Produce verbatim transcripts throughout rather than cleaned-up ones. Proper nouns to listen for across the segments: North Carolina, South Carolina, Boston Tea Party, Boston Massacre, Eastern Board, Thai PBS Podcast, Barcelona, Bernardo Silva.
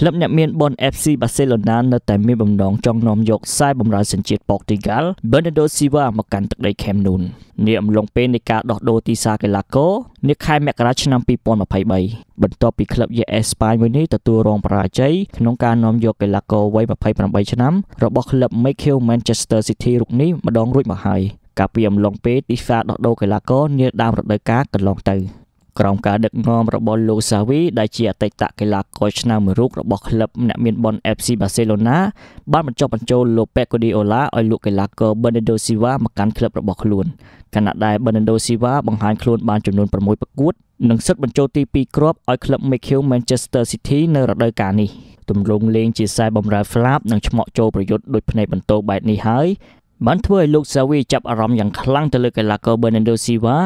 คลับเนี่ยมีบอล เอฟ ซี บาร์เซโลนาในแต่มีบอลน้องจองนอมยกไซบอมรายสัญชาติโปรตุเกสเบอร์นาร์โดซิวามากันตักได้แคมนูนเนี่ยลงเป็นในการดอกโดติซาเกลาโกเนี่ยคายแมกราชนำปีปอนมาไพ่ใบบรรทุกปีคลับเยอสปายวันนี้ตัดตัวรองปราชัยขนมการนอมยกเกลาโกไว้มาไพ่ประมาณชนะเราบอกคลับไมเคิลแมนเชสเตอร์ซิตี้รุกนี้มาดองรุ่ยมาไฮกับเยี่ยมลงเป็นติซาดอกโดเกลาโกเนี่ยดาวรถได้การกันลองตือกรองการดึกงอมระบอลลูซาวีได้เชียร์เตะตะกีฬาโคชนาเมรุกระบอลคลับนักเมียนบอลเอฟซีบาร์เซโลนาบ้านบรรจบรรจโลเปโกดิโอลาออยลูกกีฬาเกอร์เบอร์นาร์โดซิวามาการคลับระบอลคลุนขณะได้เบอร์นาร์โดซิวาบังหารคลุนบานจำนวนประมวยประกุดหนึ่งสุดบรรจตีปีครบออยคลับไมเคิลแมนเชสเตอร์ซิตี้ในระดับการนี้ตุ่มลงเลงจีไซบอมราฟลาบหนังชมโจประยุทธ์โดยภายในบรรโตใบนี้หายบันถ้วยลูกซาวีจับอารมณ์อย่างคลั่งตะลึงกีฬาเกอร์เบอร์นาร์โดซิวา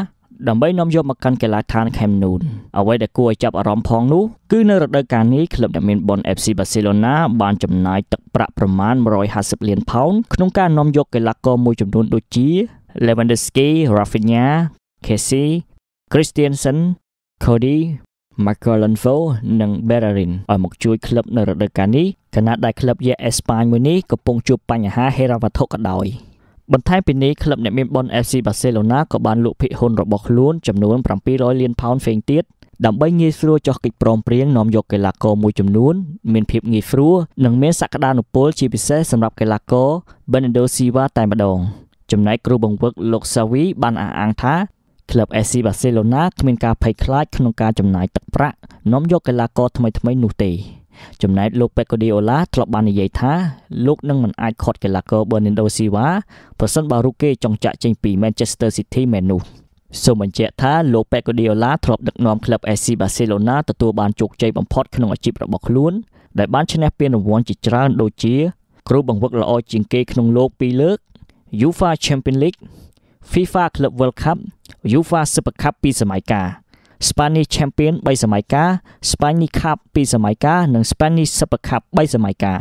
ดับเบิลน้อมยกมากันเกลาทานแคมนูนเอาไว้แต่กลัวจับอารมณ์พองนู้คือในฤดูกาลนี้คลับดับเบิลบอลเอฟซีบาร์เซโลนาบานจำนายตักประประมาณร้อยห้าสิบเหรียญพาวน์ขนมการน้อมยกเกลาโกมูจำนวนดูจีเลวันเดสกี้ราฟิญาเคซีคริสเตียนสันโคดีมาร์โกลันโฟนังเบรารินออกมาช่วยคลับในฤดูกาลนี้ขณะได้คลับเยอสปานวันนี้กำลังจูบปัญหาเฮราวัตโตกระดอยบนท้ายปีนี้คลับเนี่ยมีบอลเอฟซีบาร์เซโลนากับบานลูกพิฮุนระบอกล้วนจำนวนประมาณร้อยเหรียญพาวน์เฟงเตียดดับเบิลงีฟรัวจอกกิจปลอมเปลี่ยนนอมยกเกลาโกมูจำนวนเมียนเพียบงีฟรัวหนึ่งเมตรสักดานุโพลชีพิเซสำหรับเกลาโกเบอร์นาร์โดซิวาไตมาดองจำนายครูบังเวิร์กลกซาวีบานอาอังท้าคลับเอฟซีบาร์เซโลนามีการไพ่คล้ายขนมการจำนายตักพระนอมยกเกลาโกทำไมทำไมนูเตจำนายลูกเปโกดิโอลาทลบบานในใหญ่ท้าลูกนั่งมันไอคอดเกลาโกเบอร์นาร์โดซิวาผสมบารุเก้จงจะเจงปีแมนเชสเตอร์ซิตี้แมนนูสมัยเจ้าท้าลูกเปโกดิโอลาทลบดักนอมคลับเอซีบาร์เซโลนาตัวตัวบานจุกใจบัมพอดขนมอาชีพระบอกล้วนได้บ้านชนะเปียนวอนจิตรานโดจีครูบังวักละอจิงเกขนมโลกปีเลิกยูฟาแชมเปียนลีกฟีฟาคลับเวิลด์คัพยูฟาซุปเปอร์คัพปีสมัยกาสเปนิชแชมเปี้ยนใบสมัยกาสเปนิคัพปีสมัยกาหนึ่งสเปนิชซุปเปอร์คัพใบสมัยกา